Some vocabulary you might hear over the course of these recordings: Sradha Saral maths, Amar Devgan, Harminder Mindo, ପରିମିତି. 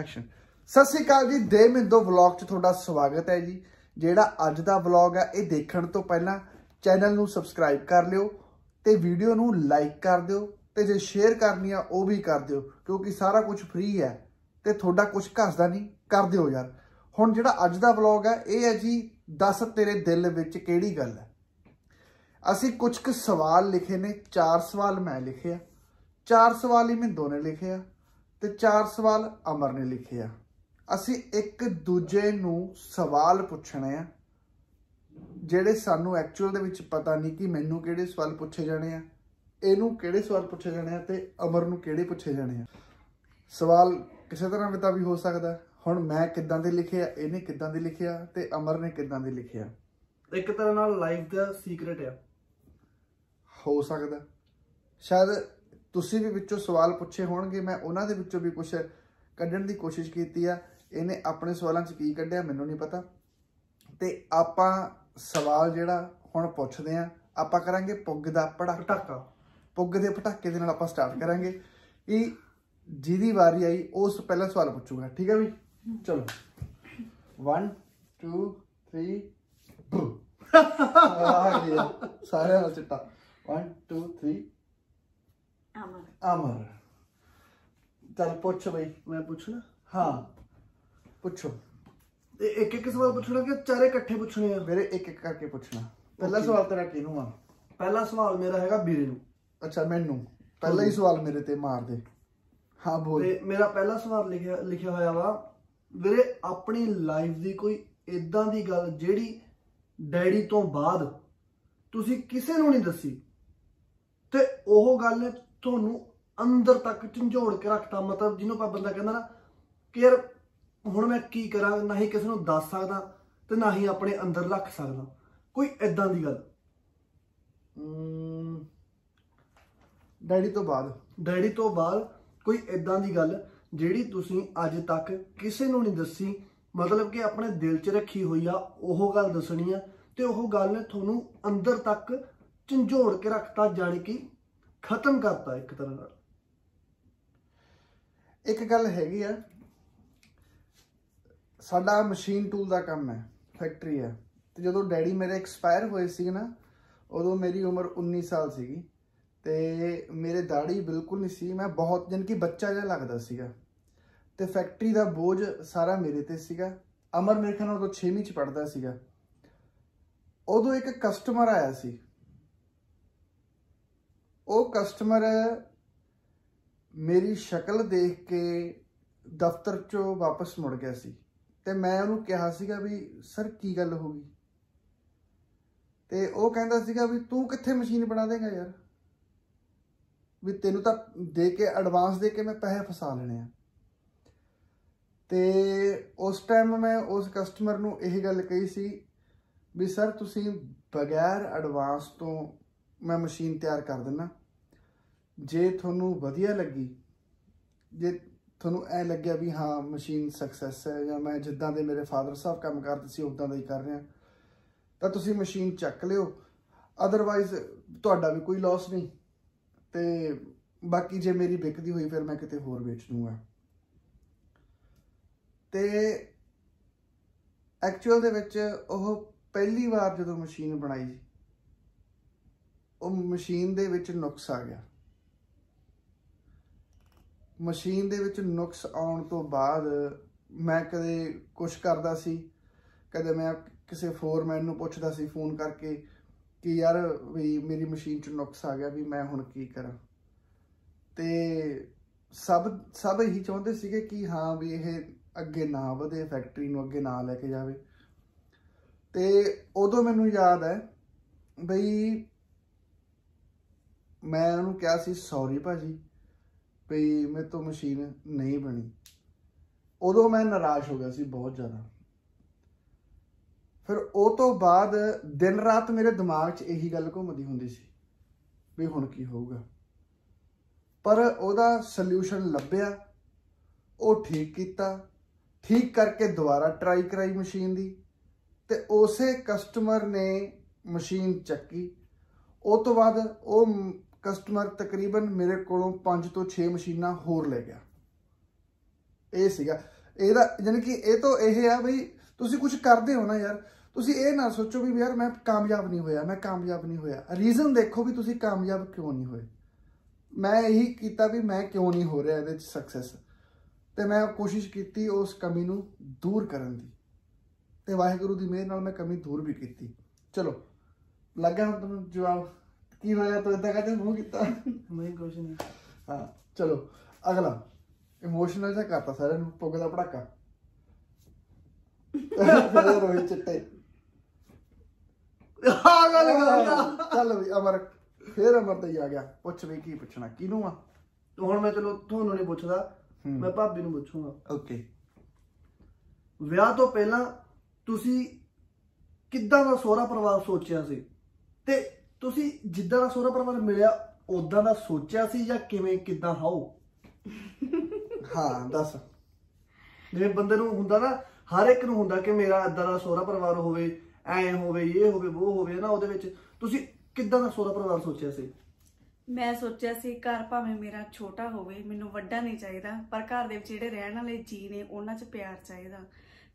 Action. सत श्री अकाल जी, दे मिंदो vlog 'ਚ ਤੁਹਾਡਾ स्वागत है जी। ਜਿਹੜਾ ਅੱਜ ਦਾ ਵਲੌਗ ਆ ਇਹ ਦੇਖਣ ਤੋਂ ਪਹਿਲਾਂ ਚੈਨਲ ਨੂੰ ਸਬਸਕ੍ਰਾਈਬ ਕਰ ਲਿਓ ਤੇ ਵੀਡੀਓ ਨੂੰ ਲਾਈਕ ਕਰ ਦਿਓ ਤੇ ਜੇ ਸ਼ੇਅਰ ਕਰਨੀ ਆ ਉਹ ਵੀ ਕਰ ਦਿਓ ਕਿਉਂਕਿ ਸਾਰਾ ਕੁਝ ਫ੍ਰੀ ਹੈ ਤੇ ਤੁਹਾਡਾ ਕੁਝ ਘਸਦਾ ਨਹੀਂ ਕਰ ਦਿਓ ਯਾਰ। ਹੁਣ ਜਿਹੜਾ ਅੱਜ ਦਾ ਵਲੌਗ ਆ ਇਹ ਹੈ ਜੀ दस तेरे दिल ਵਿੱਚ ਕਿਹੜੀ ਗੱਲ ਹੈ। ਅਸੀਂ कुछ ਕੁ सवाल लिखे ने, चार सवाल मैं लिखे आ, चार सवाल ही मिंदो ने लिखे आ ते चार सवाल अमर ने लिखे आ। असी एक दूजे नू सवाल पुछने आ जेड़े सानू एक्चुअल दे विच पता नहीं कि मैनू केड़े सवाल पुछे जाने आ, इनू केड़े सवाल पुछे जाने आ ते अमर नू केड़े पुछे जाने आ। सवाल किसी तरह का भी हो सकता, हुण मैं किदां दे लिखे आ, इहने किदां दे लिखे आ ते अमर ने किदां दे लिखे आ। एक तरह नाल लाइफ दा सीक्रेट आ, हो सकता शायद तुसी भी विचों सवाल पुछे होणगे, मैं उन्हां दे विचों भी कुछ ਕੱਢਣ ਦੀ कोशिश ਕੀਤੀ ਆ। ਇਹਨੇ अपने सवालों ਚ ਕੀ ਕੱਢਿਆ ਮੈਨੂੰ नहीं पता। ਤੇ ਆਪਾਂ सवाल ਜਿਹੜਾ ਹੁਣ ਪੁੱਛਦੇ ਆ ਆਪਾਂ ਕਰਾਂਗੇ ਪੁੱਗ ਦਾ ਪਟਾਕਾ। ਪੁੱਗ ਦੇ ਪਟਾਕੇ ਦੇ ਨਾਲ ਆਪਾਂ ਸਟਾਰਟ ਕਰਾਂਗੇ ਕਿ ਜਿਹਦੀ ਵਾਰੀ आई ਉਸ ਪਹਿਲਾ सवाल ਪੁੱਛੂਗਾ, ठीक है ਵੀ। ਚਲੋ 1 2 3 ਸਾਰੇ ਨਾਲ ਚਿੱਟਾ 1 2 3 अमर। चल पूछ भाई, मैं पूछना? हाँ पूछो। एक एक सवाल पूछना कि चारे इकट्ठे पूछने हैं? मेरे एक एक करके पूछना। पहला सवाल तेरा किनू आ? पहला सवाल मेरा हैगा बीरे नू। अच्छा मैनू पहला ही सवाल मेरे ते मार दे। हाँ बोल। मेरा पहला सवाल लिखिया होया वा वीरे, अपनी लाइफ दी कोई इदां दी गल जिहड़ी डैडी तो बाद तुसीं किसे नू नहीं दसी ते ओह गल ने तुहानू अंदर तक झंझोड़ के रखता, मतलब जिन्हों पर बंदा कहना ना कि यार हुण मैं की करा, ना ही किसी नूं दस सकदा ते ना ही अपने अंदर रख सकदा, कोई इदां दी गल डैडी तो बाद कोई इदां दी गल जिहड़ी तुसीं अज तक किसी नूं नहीं दसी, मतलब कि अपने दिल च रखी हुई आ ओह गल दसणी आ ते ओह गल ने तुहानूं अंदर तक झंझोड़ के रखता, जाने कि खत्म करता एक तरह नाल। एक गल हैगी आ, साडा मशीन टूल का काम है, फैक्ट्री है, तो जो डैडी मेरे एक्सपायर होए सी ना उदों मेरी उम्र 19 साल सीगी ते मेरे दाढ़ी बिल्कुल नहीं सी, मैं बहुत जन की बच्चा जिहा लगदा सीगा ते फैक्ट्री का बोझ सारा मेरे ते सीगा। अमर मेरे ख्याल उदों 6वीं च पढ़दा सीगा। उदों एक कस्टमर आया सी, वो कस्टमर मेरी शक्ल देख के दफ्तर चो वापस मुड़ गया सी ते मैं उन्होंने कहा सीगा भी सर की गल होगी ते वो कहंदा सीगा भी तू कित्थे मशीन बना देगा यार, भी तेनू तां दे के एडवांस दे के मैं पैसे फसा लेने आ। ते उस टाइम मैं उस कस्टमर नू यही गल कही सी भी सर तुसीं बगैर एडवांस तो मैं मशीन तैयार कर देना, जे थोनू वधिया लगी, जे थोनू ऐ लग्या भी हाँ मशीन सक्सैस है या मैं जिद्दां दे मेरे फादर साहब काम करदे सी उद्दां दा ही कर रहे हैं तो तुसीं मशीन चक लिओ, अदरवाइज तुहाडा भी कोई लॉस नहीं ते बाकी जे मेरी बिकदी होई फिर मैं किते होर बेच दूंगा। ते एक्चुअल दे विच ओह पहली वार जदों मशीन बनाई ਉਹ ਮਸ਼ੀਨ ਦੇ ਵਿੱਚ ਨੁਕਸ आ गया। ਮਸ਼ੀਨ ਦੇ ਵਿੱਚ ਨੁਕਸ ਆਉਣ ਤੋਂ ਬਾਅਦ मैं ਕਦੇ ਕੁਛ ਕਰਦਾ ਸੀ, ਕਦੇ मैं ਕਿਸੇ ਫੋਰਮੈਨ ਨੂੰ ਪੁੱਛਦਾ ਸੀ ਫੋਨ ਕਰਕੇ ਕਿ ਯਾਰ ਵੀ ਮੇਰੀ ਮਸ਼ੀਨ 'ਚ ਨੁਕਸ ਆ ਗਿਆ ਵੀ मैं ਹੁਣ ਕੀ ਕਰਾਂ ਤੇ ਸਭ ਇਹੀ ਚਾਹੁੰਦੇ ਸੀਗੇ ਕਿ ਹਾਂ ਵੀ ਇਹ ਅੱਗੇ ਨਾ ਵਧੇ, ਫੈਕਟਰੀ ਨੂੰ ਅੱਗੇ ਨਾ ਲੈ ਕੇ ਜਾਵੇ। ਤੇ ਉਦੋਂ ਮੈਨੂੰ ਯਾਦ ਹੈ ਬਈ मैं उन्होंने कहा सी सॉरी भाजी भी मेरे तो मशीन नहीं बनी। उदों मैं नाराज़ हो गया सी बहुत ज़्यादा। फिर वो तो बाद दिन रात मेरे दिमाग 'च यही गल घूमती हुंदी सी भी हुण की होगा, पर ओहदा सल्यूशन लभ्या, वो ठीक किया, ठीक करके दोबारा ट्राई कराई मशीन दी ते उसे कस्टमर ने मशीन चक्की। उस तो बाद वो कस्टमर तकरीबन मेरे को 5 तो 6 मशीनां होर ले गया ਇਹ ਸੀਗਾ ਇਹਦਾ ਯਾਨੀ ਕਿ ਇਹ ਤੋਂ ਇਹ ਆ ਬਈ ਤੁਸੀਂ ਕੁਝ ਕਰਦੇ ਹੋ ਨਾ ਯਾਰ, ਤੁਸੀਂ ਇਹ ਨਾ ਸੋਚੋ ਵੀ ਯਾਰ ਮੈਂ ਕਾਮਯਾਬ ਨਹੀਂ ਹੋਇਆ, ਮੈਂ ਕਾਮਯਾਬ ਨਹੀਂ ਹੋਇਆ। ਰੀਜ਼ਨ ਦੇਖੋ ਵੀ ਤੁਸੀਂ ਕਾਮਯਾਬ ਕਿਉਂ ਨਹੀਂ ਹੋਏ। ਮੈਂ ਇਹੀ ਕੀਤਾ ਵੀ ਮੈਂ ਕਿਉਂ ਨਹੀਂ ਹੋ ਰਿਹਾ ਇਹਦੇ ਵਿੱਚ ਸਕਸੈਸ, ਤੇ ਮੈਂ ਕੋਸ਼ਿਸ਼ ਕੀਤੀ ਉਸ ਕਮੀ ਨੂੰ ਦੂਰ ਕਰਨ ਦੀ, ਤੇ ਵਾਹਿਗੁਰੂ ਦੀ ਮਿਹਰ ਨਾਲ ਮੈਂ ਕਮੀ ਦੂਰ ਵੀ ਕੀਤੀ। ਚਲੋ ਲੱਗਾ ਹੁਣ ਤੁਹਾਨੂੰ ਜਵਾਬ ਕੀ ਹੋਇਆ ਤਾਂ ਇਦਾਂ ਕਹਿੰਦੇ ਮੂੰਹ ਕੀਤਾ ਮੈਂ ਕੁਛ ਨਹੀਂ। ਹਾਂ ਚਲੋ ਅਗਲਾ ਇਮੋਸ਼ਨਲ ਜਿਹਾ ਕਰਤਾ ਸਾਰਿਆਂ ਨੂੰ, ਪੁੱਗ ਦਾ ਪੜਾਕਾ ਰੋਈ ਚਿੱਟੇ ਆ ਗੱਲ ਕਰਦਾ। ਚੱਲ ਵੀ ਅਮਰ ਫੇਰ ਅਮਰ ਤੇ ਆ ਗਿਆ, ਪੁੱਛ ਵੀ ਕੀ ਪੁੱਛਣਾ ਕਿਹਨੂੰ ਆ ਹੁਣ ਮੈਂ। ਚਲੋ ਤੁਹਾਨੂੰ ਨਹੀਂ ਪੁੱਛਦਾ, ਮੈਂ ਭਾਬੀ ਨੂੰ ਪੁੱਛੂੰਗਾ। ਓਕੇ, ਵਿਆਹ ਤੋਂ ਪਹਿਲਾਂ ਤੁਸੀਂ ਕਿੱਦਾਂ ਦਾ ਸਹੁਰਾ ਪਰਿਵਾਰ ਸੋਚਿਆ ਸੀ, ਤੇ ਤੁਸੀਂ ਜਿੱਦਾਂ ਦਾ ਸਹੁਰਾ ਪਰਿਵਾਰ ਮਿਲਿਆ ਉਦਾਂ ਦਾ ਸੋਚਿਆ ਸੀ ਜਾਂ ਕਿਵੇਂ ਕਿੱਦਾਂ? ਹਾਂ ਦੱਸ। ਜਿਵੇਂ ਬੰਦੇ ਨੂੰ ਹੁੰਦਾ ਨਾ, ਹਰ ਇੱਕ ਨੂੰ ਹੁੰਦਾ ਕਿ ਮੇਰਾ ਇਦਾਂ ਦਾ ਸਹੁਰਾ ਪਰਿਵਾਰ ਹੋਵੇ, ਐ ਹੋਵੇ, ਇਹ ਹੋਵੇ, ਉਹ ਹੋਵੇ ਨਾ, ਉਹਦੇ ਵਿੱਚ ਤੁਸੀਂ ਕਿੱਦਾਂ ਦਾ ਸਹੁਰਾ ਪਰਿਵਾਰ ਸੋਚਿਆ ਸੀ? ਮੈਂ ਸੋਚਿਆ ਸੀ ਘਰ ਭਾਵੇਂ ਮੇਰਾ ਛੋਟਾ ਹੋਵੇ, ਮੈਨੂੰ ਵੱਡਾ ਨਹੀਂ ਚਾਹੀਦਾ, ਪਰ ਘਰ ਦੇ ਵਿੱਚ ਜਿਹੜੇ ਰਹਿਣ ਵਾਲੇ ਜੀ ਨੇ ਉਹਨਾਂ 'ਚ ਪਿਆਰ ਚਾਹੀਦਾ।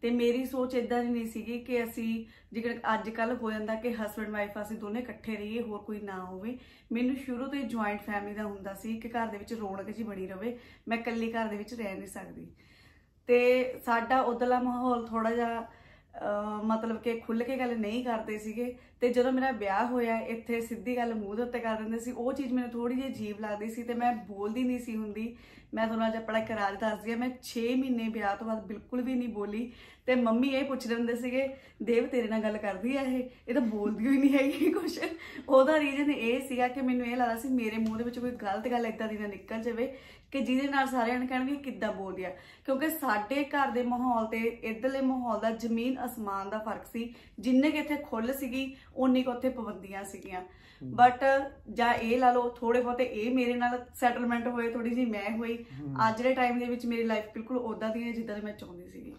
ਤੇ ਮੇਰੀ ਸੋਚ ਇਦਾਂ ਦੀ ਨਹੀਂ ਸੀਗੀ ਕਿ ਅਸੀਂ ਜਿਵੇਂ ਅੱਜ ਕੱਲ ਹੋ ਜਾਂਦਾ ਕਿ ਹਸਬੈਂਡ ਵਾਈਫ ਅਸੀਂ ਦੋਨੇ ਇਕੱਠੇ ਰਹੀਏ, ਹੋਰ ਕੋਈ ਨਾ ਹੋਵੇ। ਮੈਨੂੰ ਸ਼ੁਰੂ ਤੋਂ ਹੀ ਜੁਆਇੰਟ ਫੈਮਿਲੀ ਦਾ ਹੁੰਦਾ ਸੀ ਕਿ ਘਰ ਦੇ ਵਿੱਚ ਰੌਣਕ ਜੀ ਬਣੀ ਰਵੇ, ਮੈਂ ਇਕੱਲੀ ਘਰ ਦੇ ਵਿੱਚ ਰਹਿ ਨਹੀਂ ਸਕਦੀ। ਤੇ ਸਾਡਾ ਉਦਲਾ ਮਾਹੌਲ ਥੋੜਾ ਜਿਹਾ ਮਤਲਬ ਕਿ ਖੁੱਲ ਕੇ ਗੱਲ ਨਹੀਂ ਕਰਦੇ ਸੀਗੇ। ਤੇ ਜਦੋਂ ਮੇਰਾ ਵਿਆਹ ਹੋਇਆ ਇੱਥੇ ਸਿੱਧੀ ਗੱਲ ਮੂੰਹ ਦੇ ਉੱਤੇ ਕਰ ਦਿੰਦੇ ਸੀ, ਉਹ ਚੀਜ਼ ਮੈਨੂੰ ਥੋੜੀ ਜਿਹੀ ਅਜੀਬ ਲੱਗਦੀ ਸੀ ਤੇ ਮੈਂ ਬੋਲਦੀ ਨਹੀਂ ਸੀ ਹੁੰਦੀ। ਮੈਂ ਤੁਹਾਨੂੰ ਅੱਜ ਆਪਣਾ ਇਕਰਾਰ ਦੱਸਦੀ ਹਾਂ, ਮੈਂ 6 ਮਹੀਨੇ ਵਿਆਹ ਤੋਂ ਬਾਅਦ ਬਿਲਕੁਲ ਵੀ ਨਹੀਂ ਬੋਲੀ। ਤੇ ਮੰਮੀ ਇਹ ਪੁੱਛਦੇ ਹੁੰਦੇ ਸੀਗੇ, ਦੇਵ ਤੇਰੇ ਨਾਲ ਗੱਲ ਕਰਦੀ ਆ ਇਹ ਤਾਂ ਬੋਲਦੀ ਹੋਈ ਨਹੀਂ ਹੈਗੀ ਕੁਛ। ਉਹਦਾ ਰੀਜ਼ਨ ਇਹ ਸੀਗਾ ਕਿ ਮੈਨੂੰ ਇਹ ਲੱਗਦਾ ਸੀ ਮੇਰੇ ਮੂੰਹ ਦੇ ਵਿੱਚ ਕੋਈ ਗਲਤ ਗੱਲ ਇੱਦਾਂ ਦੀ ਨਾ ਨਿਕਲ ਜਾਵੇ ਕਿ ਜਿਹਦੇ ਨਾਲ ਸਾਰਿਆਂ ਨੇ ਕਹਿਣਗੇ ਕਿੱਦਾਂ ਬੋਲਦੀ ਆ, ਕਿਉਂਕਿ ਸਾਡੇ ਘਰ ਦੇ ਮਾਹੌਲ ਤੇ ਇੱਧਰਲੇ ਮਾਹੌਲ ਦਾ ਜ਼ਮੀਨ ਅਸਮਾਨ ਦਾ ਫਰਕ ਸੀ। ਜਿੰਨੇ ਕਿ ਇੱਥੇ ਖੁੱਲ੍ਹ ਸੀਗੀ ਉਨੀ ਕੁ ਉੱਥੇ ਪਾਬੰਦੀਆਂ ਸੀਗੀਆਂ। ਬਟ ਜਾਂ ਇਹ ਲਾ ਲਓ ਥੋੜੇ ਬਹੁਤੇ ਇਹ ਮੇਰੇ ਨਾਲ ਸੈਟਲਮੈਂਟ ਹੋਏ, ਥੋੜੀ ਜਿਹੀ ਮੈਂ ਹੋਈ। ਅੱਜ ਦੇ ਟਾਈਮ ਦੇ ਵਿੱਚ ਮੇਰੀ ਲਾਈਫ ਬਿਲਕੁਲ ਉਦਾਂ ਦੀ ਹੈ ਜਿੱਦਾਂ ਮੈਂ ਚਾਹੁੰਦੀ ਸੀਗੀ।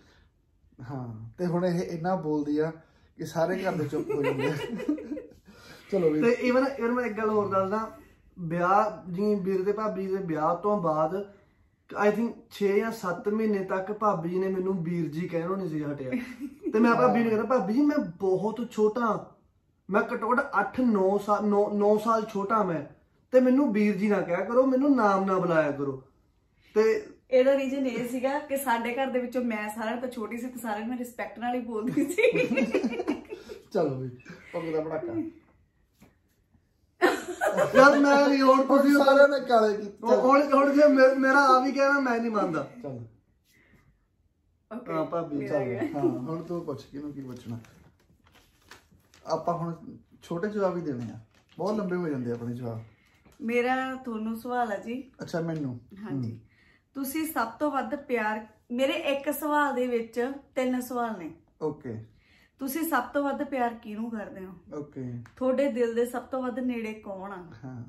ਹਾਂ ਤੇ ਹੁਣ ਇਹ ਇੰਨਾ ਬੋਲਦੀ ਆ ਕਿ ਸਾਰੇ ਘਰ ਦੇ ਚੁੱਪ ਹੋ ਜਾਂਦੇ। ਚਲੋ ਵੀ ਤੇ ਇਵਨ ਮੈਂ ਇੱਕ ਗੱਲ ਹੋਰ ਦੱਸਦਾ, ਵਿਆਹ ਜੀ ਵੀਰ ਤੇ ਭਾਬੀ ਦੇ ਵਿਆਹ ਤੋਂ ਬਾਅਦ ਆਈ ਥਿੰਕ 6 ਜਾਂ 7 ਮਹੀਨੇ ਤੱਕ ਭਾਬੀ ਜੀ ਨੇ ਮੈਨੂੰ ਵੀਰ ਜੀ ਕਹਿਣੋਂ ਨਹੀਂ ਸੀ ਹਟਿਆ। ਤੇ ਮੈਂ ਭਾਬੀ ਨੂੰ ਕਹਿੰਦਾ ਭਾਬੀ ਜੀ ਮੈਂ ਬਹੁਤ ਛੋਟਾ, ਮੈਂ ਘੱਟੋ ਘੱਟ 8-9 ਸਾਲ ਛੋਟਾ ਮੈਂ, ਤੇ ਮੈਨੂੰ ਵੀਰ ਜੀ ਨਾ ਕਹਿਆ ਕਰੋ, ਮੈਨੂੰ ਨਾਮ ਨਾ ਬੁਲਾਇਆ ਕਰੋ। ਤੇ ਇਹਦਾ ਰੀਜ਼ਨ ਇਹ ਸੀਗਾ ਕਿ ਸਾਡੇ ਘਰ ਦੇ ਵਿੱਚੋਂ ਮੈਂ ਸਾਰਿਆਂ ਤੋਂ ਛੋਟੀ ਸੀ ਤੇ ਸਾਰਿਆਂ ਨੂੰ ਮੈਂ ਰਿਸਪੈਕਟ ਨਾਲ ਹੀ ਬੋਲਦੀ ਸੀ। ਚਲੋ ਵੀ ਪਗਲਾ ਬੜਾਕਾ ਯਾਰ ਮੈਂ ਨਹੀਂ ਹੋਰ ਕੋਈ ਸਾਰਿਆਂ ਨੇ ਕਾਲੇ ਕੀਤਾ ਹੁਣ ਜੇ ਮੇਰਾ ਆ ਵੀ ਕਹਿਣਾ ਮੈਂ ਨਹੀਂ ਮੰਨਦਾ। ਚਲ ਹਾਂ ਭਾਬੀ ਚਲ ਹਾਂ ਹੁਣ ਤੂੰ ਪੁੱਛ ਕਿਹਨੂੰ ਕੀ ਪੁੱਛਣਾ। ਆਪਾਂ ਹੁਣ ਛੋਟੇ ਜਵਾਬ ਹੀ ਦੇਣੇ ਆ, ਬਹੁਤ ਲੰਬੇ ਹੋ ਜਾਂਦੇ ਆਪਣੇ ਜਵਾਬ। ਮੇਰਾ ਤੁਹਾਨੂੰ ਸਵਾਲ ਆ ਜੀ। ਅੱਛਾ ਮੈਨੂੰ, ਹਾਂਜੀ। ਤੁਸੀਂ ਸਭ ਤੋਂ ਵੱਧ ਪਿਆਰ, ਮੇਰੇ ਇੱਕ ਸਵਾਲ ਦੇ ਵਿੱਚ 3 ਸਵਾਲ ਨੇ। ਓਕੇ, ਤੁਸੀਂ ਸਭ ਤੋਂ ਵੱਧ ਪਿਆਰ ਕਿਹਨੂੰ ਕਰਦੇ ਹੋ? ਓਕੇ, ਤੁਹਾਡੇ ਦਿਲ ਦੇ ਸਭ ਤੋਂ ਵੱਧ ਨੇੜੇ ਕੌਣ ਆ? ਹਾਂ,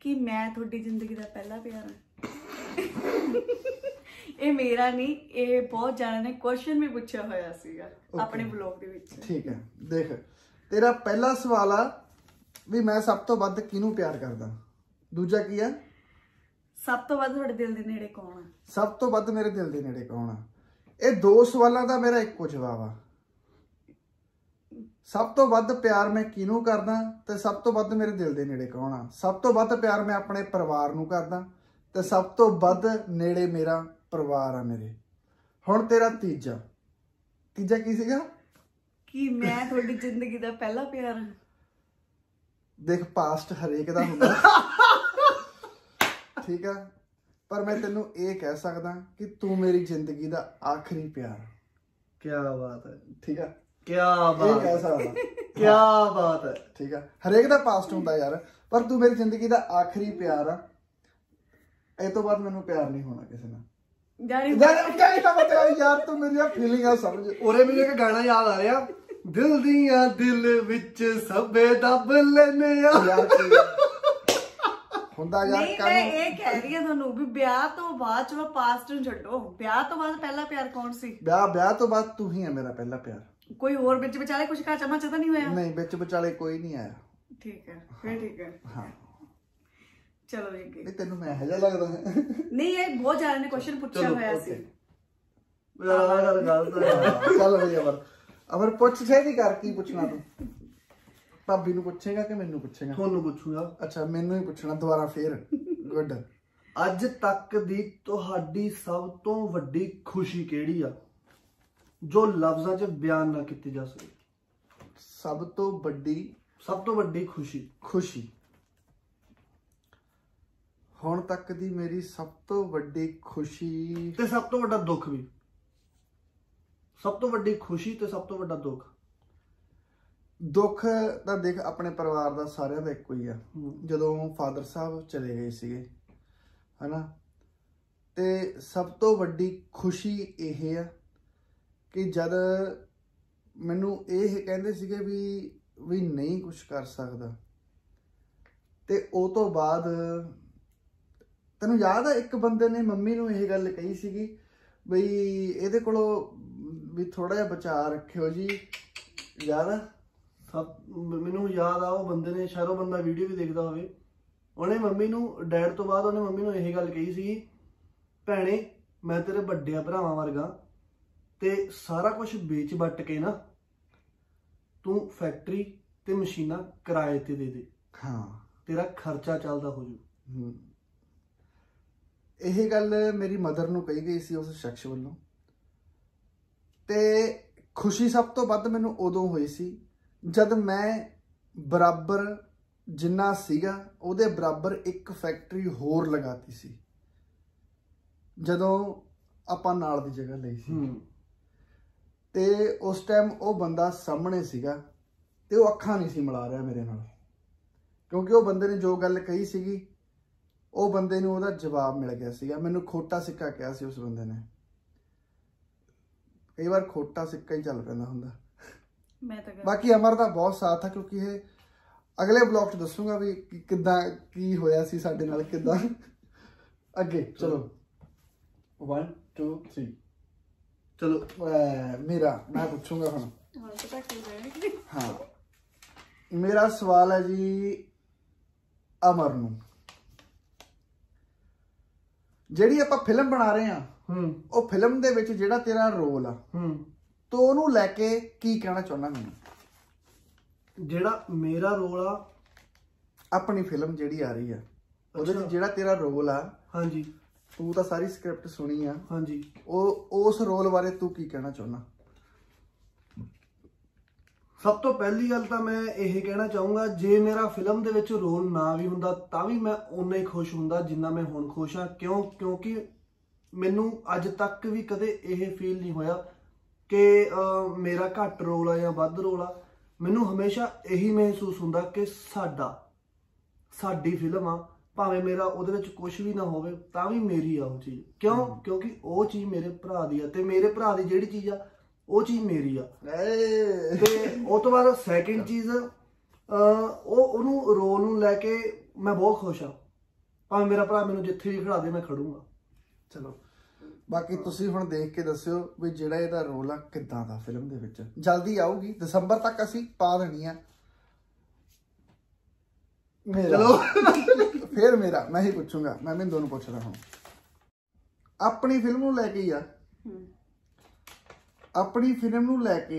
ਕਿ ਮੈਂ ਤੁਹਾਡੀ ਜ਼ਿੰਦਗੀ ਦਾ ਪਹਿਲਾ ਪਿਆਰ ਆ। ਇਹ ਮੇਰਾ ਨਹੀਂ, ਇਹ ਬਹੁਤ ਜਾਣਿਆਂ ਨੇ ਕੁਐਸਚਨ ਵੀ ਪੁੱਛਿਆ ਹੋਇਆ ਸੀਗਾ ਆਪਣੇ ਬਲੌਗ ਦੇ ਵਿੱਚ। ਠੀਕ ਹੈ, ਦੇਖ ਤੇਰਾ ਪਹਿਲਾ ਸਵਾਲ ਆ ਵੀ ਮੈਂ ਸਭ ਤੋਂ ਵੱਧ ਕਿਹਨੂੰ ਪਿਆਰ ਕਰਦਾ। ਦੂਜਾ ਕੀ ਆ? ਸਭ ਤੋਂ ਵੱਧ ਤੁਹਾਡੇ ਦਿਲ ਦੇ ਨੇੜੇ ਕੌਣ ਆ? ਸਭ ਤੋਂ ਵੱਧ ਮੇਰੇ ਦਿਲ ਦੇ ਨੇੜੇ ਕੌਣ ਆ? ਇਹ 2 ਸਵਾਲਾਂ ਦਾ ਮੇਰਾ ਇੱਕੋ ਜਵਾਬ ਆ। ਸਭ ਤੋਂ ਵੱਧ ਪਿਆਰ ਮੈਂ ਕਿਹਨੂੰ ਕਰਦਾ ਤੇ ਸਭ ਤੋਂ ਵੱਧ ਮੇਰੇ ਦਿਲ ਦੇ ਨੇੜੇ ਕੌਣ ਆ? ਸਭ ਤੋਂ ਵੱਧ ਪਿਆਰ ਮੈਂ ਆਪਣੇ ਪਰਿਵਾਰ ਨੂੰ ਕਰਦਾ ਤੇ ਸਭ ਤੋਂ ਵੱਧ ਨੇੜੇ ਮੇਰਾ ਪਰਿਵਾਰ ਆ ਮੇਰੇ। ਹੁਣ ਤੇਰਾ ਤੀਜਾ ਕੀ ਸੀਗਾ? ਕਿ ਮੈਂ ਤੁਹਾਡੀ ਜ਼ਿੰਦਗੀ ਦਾ ਪਹਿਲਾ ਪਿਆਰ। ਦੇਖ ਪਾਸਟ ਹਰੇਕ ਦਾ ਹੁੰਦਾ, ਠੀਕ ਆ, ਪਰ ਮੈਂ ਤੈਨੂੰ ਇਹ ਕਹਿ ਸਕਦਾ ਕਿ ਤੂੰ ਮੇਰੀ ਜ਼ਿੰਦਗੀ ਦਾ ਆਖਰੀ ਪਿਆਰ। ਕੀ ਬਾਤ ਹੈ, ਠੀਕ ਆ, ਕੀ ਬਾਤ ਕਹਿ ਸਕਦਾ, ਕੀ ਬਾਤ ਹੈ, ਠੀਕ ਆ। ਹਰੇਕ ਦਾ ਪਾਸਟ ਹੁੰਦਾ ਯਾਰ, ਪਰ ਤੂੰ ਮੇਰੀ ਜ਼ਿੰਦਗੀ ਦਾ ਆਖਰੀ ਪਿਆਰ ਆ। ਇਹ ਤੋਂ ਬਾਅਦ ਮੈਨੂੰ ਪਿਆਰ ਨਹੀਂ ਹੋਣਾ ਕਿਸੇ ਨਾਲ। ਯਾਰ ਤੂੰ ਮੇਰੀਆਂ ਫੀਲਿੰਗਾਂ ਸਮਝ। ਉਰੇ ਮੈਨੂੰ ਇੱਕ ਗਾਣਾ ਯਾਦ ਆ ਰਿਹਾ, ਦਿਲ ਦੀਆਂ ਦਿਲ ਵਿੱਚ ਸਭੇ ਦੱਬ ਲੈਨੇ ਆ। ਹੁੰਦਾ ਯਾਰ ਮੈਂ ਇਹ ਕਹਿ ਰਹੀ ਆ ਤੁਹਾਨੂੰ ਵੀ ਵਿਆਹ ਤੋਂ ਬਾਅਦ ਚ, ਪਾਸਟ ਨੂੰ ਛੱਡੋ, ਵਿਆਹ ਤੋਂ ਬਾਅਦ ਪਹਿਲਾ ਪਿਆਰ ਕੌਣ ਸੀ? ਵਿਆਹ ਤੋਂ ਬਾਅਦ ਤੂੰ ਹੀ ਆ ਮੇਰਾ ਪਹਿਲਾ ਪਿਆਰ। ਕੋਈ ਹੋਰ ਵਿੱਚ ਵਿਚਾਲੇ ਕੁਝ ਕਾਚਾ ਮਾਚਾ ਤਾਂ ਨਹੀਂ ਹੋਇਆ? ਨਹੀਂ, ਵਿੱਚ ਵਿਚਾਲੇ ਕੋਈ ਨਹੀਂ ਆਇਆ। ਠੀਕ ਹੈ ਫੇਰ, ਠੀਕ ਹੈ, ਹਾਂ ਚਲੋ। ਤੈਨੂੰ ਮੈਂ ਹਜਾ ਲੱਗਦਾ ਨਹੀਂ, ਇਹ ਬਹੁਤ ਜ਼ਿਆਦਾ ਨੇ ਕੁਐਸਚਨ ਪੁੱਛਿਆ ਹੋਇਆ ਸੀ। चल भाई अमर पुछ छेदी कर की पूछना तू भाभी नु पूछेगा कि मेनू पूछेगा तोनू पूछूगा अच्छा मेनू ही पूछना दोबारा फिर गुड अज तक दी तुहाडी सब तो वड्डी खुशी केड़ी आ जो लफ्जां च बयान ना कीती जा सके सब तो वड्डी खुशी हुण तक दी मेरी सब तो वड्डी खुशी ते सब तो वड्डा दुख भी सब तो वड्डी खुशी ते सब तो वड्डा दुख दुख दा देख अपने परिवार दा सारे दा इक्को ही है जदों फादर साहब चले गए सीगे है ना ते सब तो वड्डी खुशी यह है कि जद मैनू यह कहंदे सीगे भी नहीं कुछ कर सकदा ते उस तो बाद तेनू याद है एक बंदे ने मम्मी नू यह गल कही सीगी बई इहदे कोलों भी थोड़ा जिहा बचा रखियो जी याद आ सब मैनू याद आ वो बंदे ने शायद बंदा वीडियो भी देखता होवे उहने मम्मी नू डैड तो बाद उहने मम्मी नू यह गल कही सीगी भैणे मैं तेरे वड्डे भरावां वर्गा ते सारा कुछ बेच बट के ना तू फैक्ट्री ते मशीना किराए ते दे दे हाँ तेरा खर्चा चलदा हो जू यही गल मेरी मदर नू कही गई सी उस शख्स वालों ते खुशी सब तो वध मैनू उदों हुई सी जद मैं बराबर जिन्ना सीगा उहदे बराबर एक फैक्ट्री होर लगाती सी जदों आपां नाल दी जगह लई सी ते उस टाइम वह बंदा सामने सीगा ते वह अखा नहीं सी मिला रहा मेरे नाल क्योंकि वह बंदे ने जो गल कही सीगी वह बंदे नूं उहदा जवाब मिल गया सीगा मैनूं खोटा सिक्का कहा सी उस बंदे ने कई बार खोटा सिक्का ही चल पैंदा हुंदा बाकी अमर दा बहुत साथ है क्योंकि ये अगले ब्लॉग च दसूंगा भी किद्दां की होया सी साडे नाल किद्दां अगे चलो 1 2 3 चलो मेरा मैं पूछूंगा हम हाँ मेरा सवाल है जी अमर नूं जिहड़ी आपां फिल्म बना रहे हैं वो फिल्म दे विच जिहड़ा तेरा रोल आ तो उहनूं लैके की कहना चाहुंदा मैं जिहड़ा मेरा रोल आ अपनी फिल्म जिहड़ी आ रही है ओहदे विच जिहड़ा तेरा रोल आ हाँ जी तू तो सारी स्क्रिप्ट सुनी है हाँ जी उस रोल बारे तू की कहना चाहना सब तो पहली गल तो मैं यही कहना चाहूँगा जे मेरा फिल्म दे विच रोल ना भी हुंदा तां भी मैं उन्ना ही खुश हुंदा जिन्ना मैं हुण खुश हाँ क्योंकि मैनू अज तक भी कदे यह फील नहीं होया कि मेरा घट रोल आ या वध रोल आ मैनू हमेशा यही महसूस हुंदा कि साडी फिल्म आ भावें मेरा वो कुछ भी ना होवे तां भी मेरी आ चीज़ क्यों क्योंकि वो चीज़ मेरे भरा दी आ मेरे भरा दी जिहड़ी चीज़ आ वो चीज़ मेरी आ तो बाद सैकेंड चीज़ ओनू रोल नूं लैके मैं बहुत खुश हाँ भावें मेरा भरा मैनूं जिथे भी खड़ा दे मैं खड़ूंगा चलो बाकी तुसीं हुण देख के दस्सिओ भी जिहड़ा इहदा रोल आ किद्दां दा फिल्म दे विच जल्दी आऊगी दिसंबर तक असीं पा देनी आ चलो फिर मेरा मैं ही पूछूंगा मैं मिंदो नूं पूछ रहा हूँ अपनी फिल्म नूं लैके ही आ अपनी फिल्म नूं लैके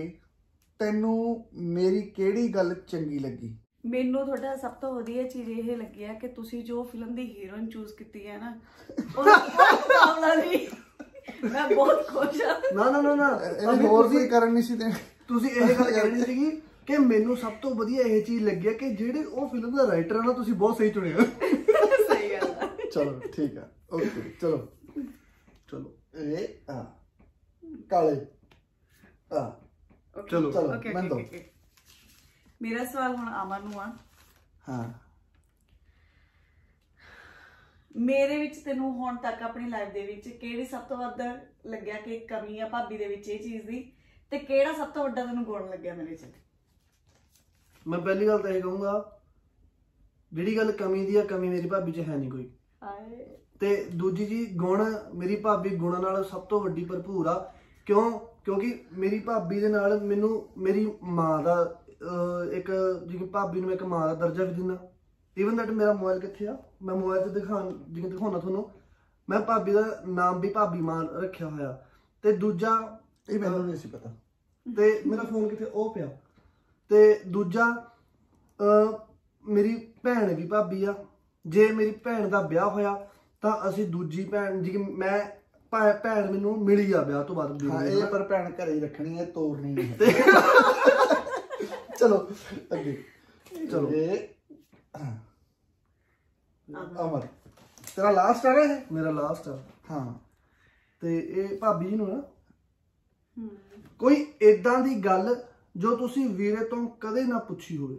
तैनूं मेरी केड़ी गल चंगी लगी मैनूं तुहाडा सब तो वधिया चीज़ यह लगी है कि तुसीं जो फिल्म दी हीरोइन चूज कीती है ना मैं बहुत खुश हां ना ना ना ना इहनूं होर भी करन नहीं सी तुसीं इह गल करनी सीगी कि मैनूं सब तो वधिया यह चीज़ लगी है कि जिहड़े ओह फिल्म दा राइटर है ना तुसीं बहुत सही चुने हो चलो ठीक है ओके चलो चलो ए आ काले आ चलो चलो मैं तो मेरा सवाल हुण अमर नूं आ हां मेरे विच तैनूं हुण तक अपनी लाइफ दे विच केड़ी सब तो वध लग्या कि कमी आ भाभी दे विच इह चीज़ दी ते केड़ा सब तो वड्डा तैनूं गुण लग्या मेरे च मैं पहली गल तां इह कहूंगा जिहड़ी गल कमी दी आ कमी मेरी भाभी च है नहीं कोई ते दूजी जी गुण मेरी भाभी गुणों नाल सब तो वड्डी भरपूर आ क्यों क्योंकि मेरी भाभी दे नाल मैनू मेरी माँ का एक जिवें भाभी नूं इक माँ का दर्जा भी दिंदा ईवन दैट मेरा मोबाइल कित्थे आ मैं मोबाइल ते दिखाना तुहानूं मैं भाभी का नाम भी भाभी मां रखिया होया ਤੇ ਦੂਜਾ ਇਹ ਮੈਨੂੰ ਨਹੀਂ ਸੀ ਪਤਾ ਤੇ ਮੇਰਾ ਫੋਨ ਕਿੱਥੇ ਉਹ ਪਿਆ ਤੇ ਦੂਜਾ ਮੇਰੀ ਭੈਣ ਵੀ ਭਾਬੀ ਆ ਜੇ ਮੇਰੀ ਭੈਣ ਦਾ ਵਿਆਹ ਹੋਇਆ ਤਾਂ ਅਸੀਂ ਦੂਜੀ ਭੈਣ ਜੀ ਮੈਂ ਭੈਣ ਮੈਨੂੰ ਮਿਲੀ ਆ ਵਿਆਹ ਤੋਂ ਬਾਅਦ ਇਹ ਪਰ ਭੈਣ ਘਰੇ ਹੀ ਰੱਖਣੀ ਹੈ ਤੋੜਨੀ ਨਹੀਂ ਚਲੋ ਅੱਗੇ ਚਲੋ ਅਮਰ तेरा लास्ट आ रहा है मेरा लास्ट आ हाँ ते ए भाभी जी नूं ना कोई इदां दी गल जो तुसीं वीरे तों कदे ना पुछी होवे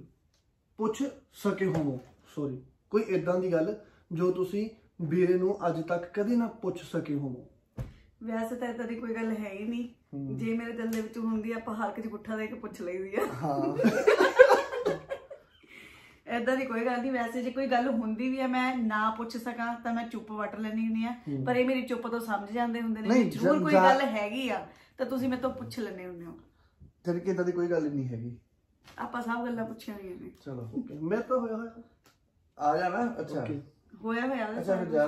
पुछ सके होवो सॉरी कोई इदां दी गल जो तुसीं वीरे नूं अज तक कदे ना पुछ सके होवो वैसे तो ऐसा दी कोई गल है ही नहीं जे मेरे दिल दे विच हुंदी आ पहाड़ के गुठा दे के पुछ लईदी आ हां ऐसा की कोई गल नहीं वैसे जो कोई गल होंगी भी है मैं ना पूछ सका तो मैं चुप वट लैनी हूँ पर मेरी चुप तो समझ जाते होंगे जरूर कोई गल हैगी आ तो तुसीं मेरे तो पूछ लैने होंगे हो जद कि ऐसा की कोई गल नहीं हैगी आपां सब गल्लां पूछियां होईयां ने चलो ओके मैं तो होया होया आ जाना अच्छा होया होया अच्छा जा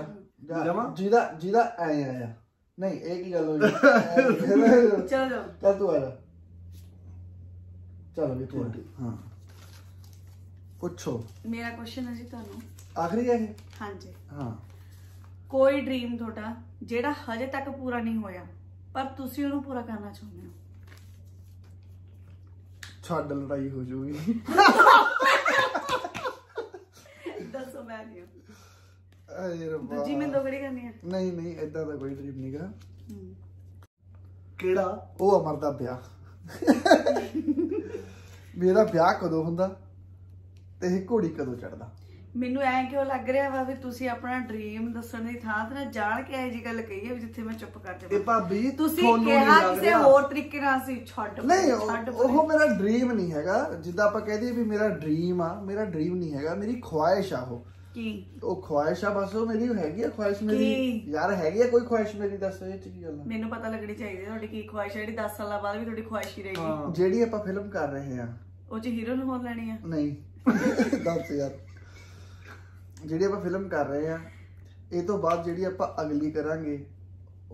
जामा जीदा जीदा आए आया नहीं एक ही गल होई चलो चल तू आ जा चलो भी तू हां पूछो मेरा क्वेश्चन है जी ਤੁਹਾਨੂੰ ਆਖਰੀ ਹੈ ਹਾਂਜੀ ਹਾਂ ਕੋਈ ਡ੍ਰੀਮ ਤੁਹਾਡਾ ਜਿਹੜਾ ਹਜੇ ਤੱਕ ਪੂਰਾ ਨਹੀਂ ਹੋਇਆ ਪਰ ਤੁਸੀਂ ਉਹਨੂੰ ਪੂਰਾ ਕਰਨਾ ਚਾਹੁੰਦੇ ਹੋ ਛੱਡ ਲੜਾਈ ਹੋ ਜੂਗੀ ਦੱਸੋ ਮੈਂ ਨਹੀਂ ਅਰੇ ਰੱਬਾ ਜੀ ਮੈਂ ਦੋਗੜੀ ਕਰਨੀ ਹੈ ਨਹੀਂ ਨਹੀਂ ਐਦਾਂ ਦਾ ਕੋਈ ਡ੍ਰੀਮ ਨਹੀਂਗਾ ਕਿਹੜਾ ਉਹ ਅਮਰ ਦਾ ਵਿਆਹ ਮੇਰਾ ਵਿਆਹ ਕਦੋਂ ਹੁੰਦਾ घोड़ी कदों चढ़दा मैनूं ऐ क्यों लग रहा वा भी तुसीं अपना ड्रीम दस्सण दी थां ते जाण के ऐ जी गल कही है जिथे मैं चुप कर जावां ए भाभी तुसीं किहा किसे होर तरीके नाल सी छड्ड नहीं ओह मेरा ड्रीम नहीं हैगा जिद्दां आपां कह दईए भी मेरा ड्रीम आ मेरा ड्रीम नहीं हैगा मेरी ख्वाहिश आ ओह की ओह ख्वाहिश आ बस ओह मेरी हैगी आ ख्वाहिश मेरी यार हैगी आ कोई ख्वाहिश मेरी दस ए च की गल मैनूं पता लगणी चाहीदी तुहाडी की ख्वाहिश है जिहड़ी 10 साल बाद भी तुहाडी ख्वाहिश ही रहेगी जिहड़ी आपां फिल्म कर रहे आ ओह च हीरो नूं होर लैणी आ नहीं दस यार जी आप फिल्म कर रहे हैं ये तो बाद जी आप अगली करा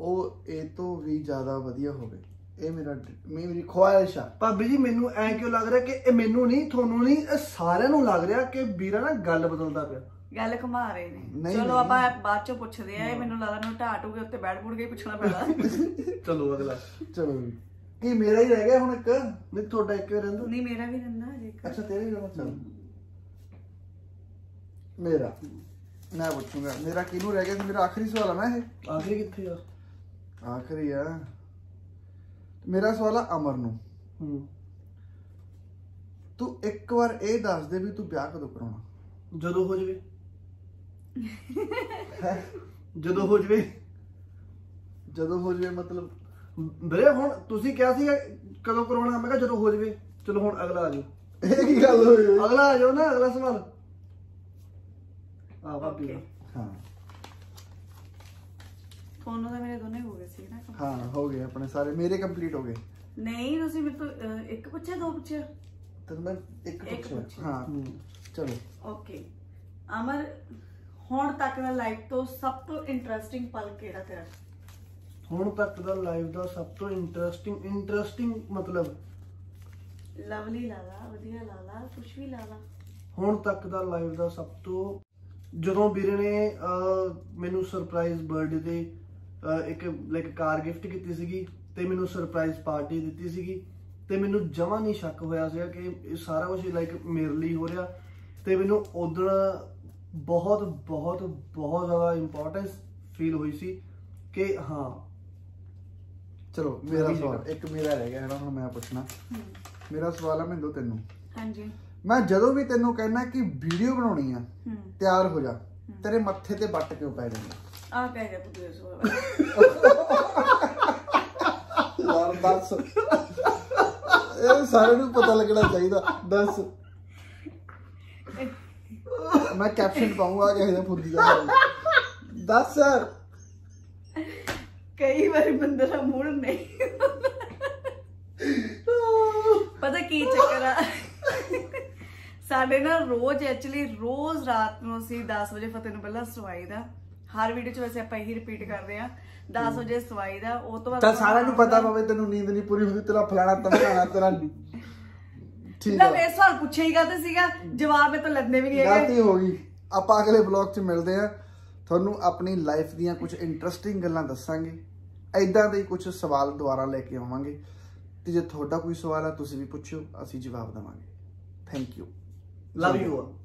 वो ये तो भी ज़्यादा वधिया हो गए ये मेरा मेरी ख्वाहिश है भाभी जी मैनू ऐ क्यों लग रहा कि मैनू नहीं थोनू नहीं सारे नू लग रहा कि वीरा ना गल बदलता पिया गल घुमा रहे ने चलो आप बाद चो पुछदे आ मैनू लगदा नू ढाट होगे उत्ते बैठ बुड़ के पुछना पैंदा चलो अगला चलो ये मेरा ही रह गया हुण एक नहीं थोड़ा एक रहिंदा नहीं मेरा भी रहिंदा जी अच्छा तेरा ही रहिंदा चलो मेरा मैं पूछूंगा मेरा किनू रह गया मेरा आखिरी सवाल है ना आखिरी किथे आ आखिरी है मेरा सवाल है अमर नू तू एक बार ये दस दे भी तू ब्याह कदों कराउणा जदों हो जावे जदों हो जावे जदों हो जावे मतलब बरे हुण तुसी क्या सी कदों कराउणा मैं कहा जदों हो जावे चलो हुण अगला आ जाओ ये की गल होई अगला आ जाओ ना अगला सवाल Okay. हाँ। फोन तो मेरे दोनों हो गए सी ना हाँ हो गए अपने सारे मेरे कंप्लीट हो गए नहीं तुसी मेरे तो एक पूछा दो पूछा तो मैं एक पूछा हाँ चलो ओके अमर हुण तक दा लाइफ तो सब तो इंटरेस्टिंग पल केड़ा तेरा हुण तक दा लाइफ दा सब तो इंटरेस्टिंग इंटरेस्टिंग मतलब लवली लाला वधिया लाला कुछ भी लाला हुण तक दा लाइफ दा सब तो जो वीरे ने मैनू सरप्राइज बर्थडे ते एक लाइक कार गिफ्ट की मैनू सरप्राइज पार्टी दी सी ते मैनू जमा नहीं शक होया सीगा कि सारा कुछ लाइक मेरे लिए हो रहा तो मैनू उधर बहुत बहुत बहुत ज़्यादा इंपॉर्टेंस फील हुई सी कि हाँ चलो मेरा सवाल एक मेरा रह गया है मैं पूछना मेरा सवाल है मिंदो तेनू हाँ जी मैं जदों भी तेनू कहना कि वीडियो बनानी है तैयार हो जा तेरे मत्थे ते बट क्यों पै जांदा आ पै जा तू सो यार दस ए सारे नू पता लगना चाहिदा दस मैं कैप्शन पाऊंगा किसी ने फुद्दी दा दस सर कई बार बंदे दा मूड नहीं पता की चक्कर आ साढ़े ना रोज एक्चुअली रोज रात में 10 बजे फतेह नूं पहला सवाई दा हर वीडियो ਚ ਵੈਸੇ ਆਪਾਂ ਇਹੀ ਰਿਪੀਟ ਕਰਦੇ ਆ 10 ਵਜੇ ਸਵਾਈ ਦਾ ਉਹ ਤੋਂ ਬਾਅਦ ਤਾਂ ਸਾਰਿਆਂ ਨੂੰ ਪਤਾ ਪਵੇ ਤੈਨੂੰ ਨੀਂਦ ਨਹੀਂ ਪੂਰੀ ਹੁੰਦੀ ਤੇਰਾ ਫਲਾਣਾ ਧਮਕਾਣਾ ਤੇਰਾ ਠੀਕ ਨਾ ਮੈਂ ਸਵਾਲ ਪੁੱਛੇ ਹੀ ਕਰਦੇ ਸੀਗਾ ਜਵਾਬ ਮੈਂ ਤਾਂ ਲੱਦਨੇ ਵੀ ਨਹੀਂ ਹੈਗੇ ਗਲਤੀ ਹੋ ਗਈ ਆਪਾਂ ਅਗਲੇ ਵਲੌਗ ਚ ਮਿਲਦੇ ਆ ਤੁਹਾਨੂੰ ਆਪਣੀ ਲਾਈਫ ਦੀਆਂ ਕੁਝ ਇੰਟਰਸਟਿੰਗ ਗੱਲਾਂ ਦੱਸਾਂਗੇ ਐਦਾਂ ਦੇ ਕੁਝ ਸਵਾਲ ਦੁਆਰਾ ਲੈ ਕੇ ਆਵਾਂਗੇ ਤੇ ਜੇ ਤੁਹਾਡਾ ਕੋਈ ਸਵਾਲ ਆ ਤੁਸੀਂ ਵੀ ਪੁੱਛੋ ਅਸੀਂ ਜਵਾਬ ਦਵਾਂਗੇ ਥੈਂਕ ਯੂ ਲਵ ਯੂ।